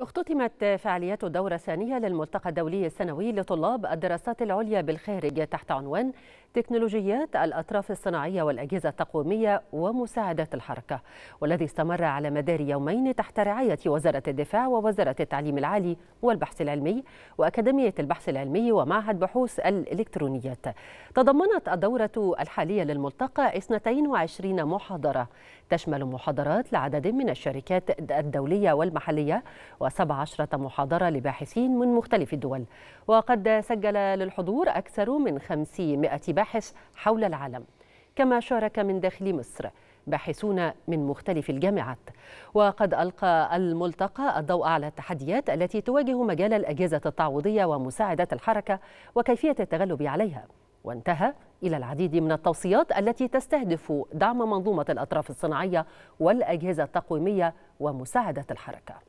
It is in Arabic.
اختتمت فعاليات الدورة الثانية للملتقى الدولي السنوي لطلاب الدراسات العليا بالخارج تحت عنوان تكنولوجيات الأطراف الصناعية والأجهزة التقويمية ومساعدات الحركة، والذي استمر على مدار يومين تحت رعاية وزارة الدفاع ووزارة التعليم العالي والبحث العلمي وأكاديمية البحث العلمي ومعهد بحوث الإلكترونيات. تضمنت الدورة الحالية للملتقى 22 محاضرة تشمل محاضرات لعدد من الشركات الدولية والمحلية و17 محاضرة لباحثين من مختلف الدول، وقد سجل للحضور أكثر من 500 باحث حول العالم، كما شارك من داخل مصر باحثون من مختلف الجامعات. وقد ألقى الملتقى الضوء على التحديات التي تواجه مجال الأجهزة التعويضية ومساعدات الحركة وكيفية التغلب عليها، وانتهى إلى العديد من التوصيات التي تستهدف دعم منظومة الأطراف الصناعية والأجهزة التقويمية ومساعدة الحركة.